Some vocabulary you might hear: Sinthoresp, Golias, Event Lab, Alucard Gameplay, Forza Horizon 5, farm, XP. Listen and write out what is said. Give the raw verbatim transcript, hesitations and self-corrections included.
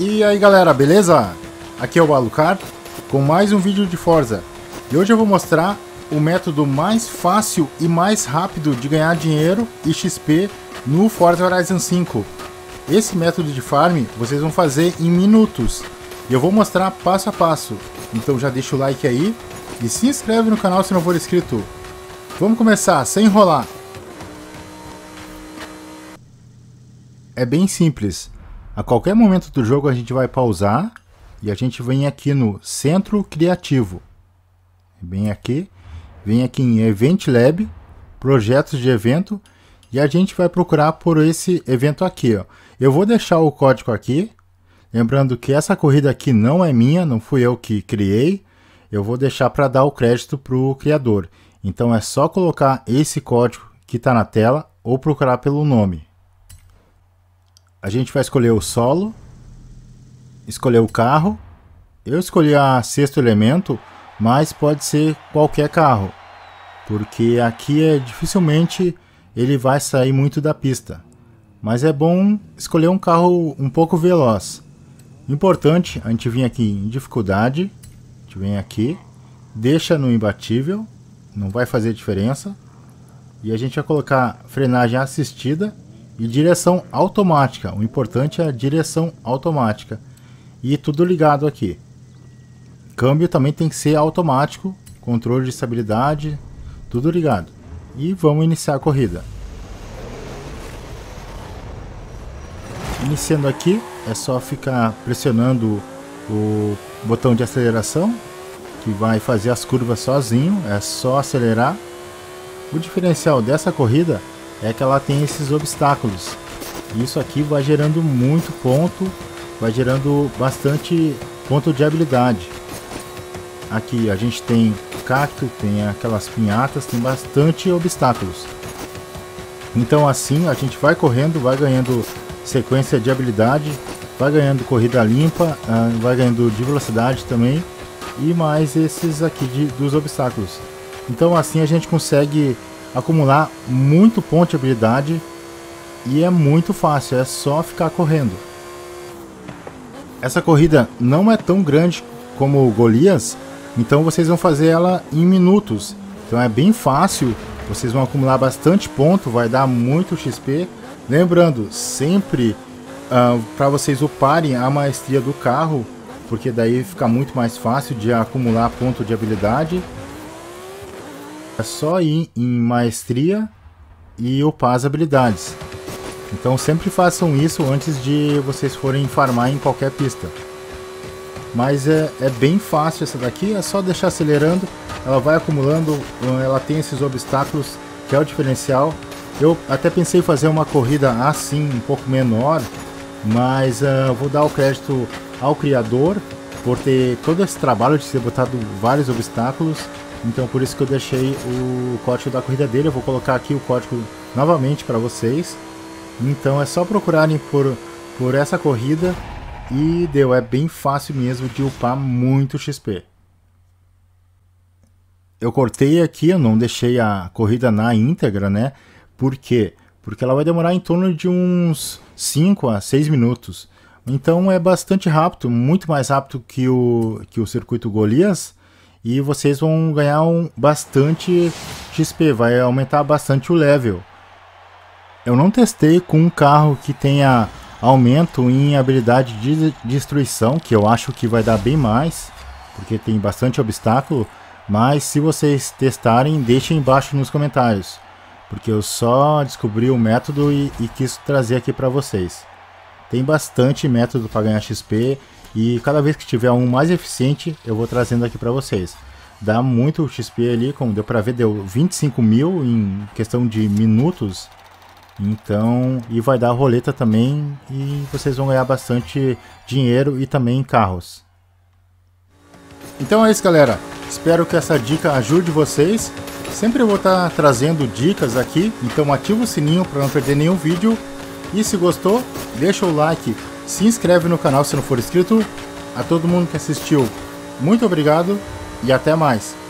E aí galera, beleza? Aqui é o Alucard com mais um vídeo de Forza. E hoje eu vou mostrar o método mais fácil e mais rápido de ganhar dinheiro e X P no Forza Horizon cinco. Esse método de farm vocês vão fazer em minutos. E eu vou mostrar passo a passo. Então já deixa o like aí e se inscreve no canal se não for inscrito. Vamos começar, sem enrolar. É bem simples. A qualquer momento do jogo a gente vai pausar e a gente vem aqui no Centro Criativo. Vem aqui, vem aqui em Event Lab, Projetos de Evento, e a gente vai procurar por esse evento aqui, ó. Eu vou deixar o código aqui, lembrando que essa corrida aqui não é minha, não fui eu que criei. Eu vou deixar para dar o crédito para o criador. Então é só colocar esse código que está na tela ou procurar pelo nome. A gente vai escolher o solo, escolher o carro. Eu escolhi a sexto elemento, mas pode ser qualquer carro, porque aqui é dificilmente ele vai sair muito da pista. Mas é bom escolher um carro um pouco veloz. Importante, a gente vem aqui em dificuldade, a gente vem aqui, deixa no imbatível, não vai fazer diferença. E a gente vai colocar frenagem assistida e direção automática. O importante é a direção automática. E tudo ligado aqui. Câmbio também tem que ser automático. Controle de estabilidade. Tudo ligado. E vamos iniciar a corrida. Iniciando aqui. É só ficar pressionando o botão de aceleração, que vai fazer as curvas sozinho. É só acelerar. O diferencial dessa corrida é que ela tem esses obstáculos. Isso aqui vai gerando muito ponto, vai gerando bastante ponto de habilidade. Aqui a gente tem cacto, tem aquelas pinhatas, tem bastante obstáculos. Então assim a gente vai correndo, vai ganhando sequência de habilidade, vai ganhando corrida limpa, vai ganhando de velocidade também, e mais esses aqui de, dos obstáculos. Então assim a gente consegue acumular muito ponto de habilidade e é muito fácil, é só ficar correndo. Essa corrida não é tão grande como o Golias, então vocês vão fazer ela em minutos. Então é bem fácil, vocês vão acumular bastante ponto, vai dar muito X P. Lembrando, sempre uh, para vocês uparem a maestria do carro, porque daí fica muito mais fácil de acumular ponto de habilidade. É só ir em maestria e upar as habilidades. Então sempre façam isso antes de vocês forem farmar em qualquer pista. Mas é, é bem fácil essa daqui, é só deixar acelerando. Ela vai acumulando, ela tem esses obstáculos, que é o diferencial. Eu até pensei em fazer uma corrida assim, um pouco menor. Mas uh, vou dar o crédito ao criador por ter todo esse trabalho de ter botado vários obstáculos. Então por isso que eu deixei o código da corrida dele. Eu vou colocar aqui o código novamente para vocês. Então é só procurarem por, por essa corrida e deu. É bem fácil mesmo de upar muito X P. Eu cortei aqui, eu não deixei a corrida na íntegra, né? Por quê? Porque ela vai demorar em torno de uns cinco a seis minutos. Então é bastante rápido, muito mais rápido que o, que o circuito Golias. E vocês vão ganhar um bastante X P, vai aumentar bastante o level. Eu não testei com um carro que tenha aumento em habilidade de destruição, que eu acho que vai dar bem mais, porque tem bastante obstáculo. Mas se vocês testarem, deixem embaixo nos comentários, porque eu só descobri o método e, e quis trazer aqui para vocês. Tem bastante método para ganhar X P. E cada vez que tiver um mais eficiente, eu vou trazendo aqui para vocês. Dá muito X P ali, como deu para ver, deu vinte e cinco mil em questão de minutos. Então, e vai dar roleta também, e vocês vão ganhar bastante dinheiro e também carros. Então é isso galera, espero que essa dica ajude vocês. Sempre eu vou estar trazendo dicas aqui, então ativa o sininho para não perder nenhum vídeo. E se gostou, deixa o like. Se inscreve no canal se não for inscrito. A todo mundo que assistiu, muito obrigado e até mais.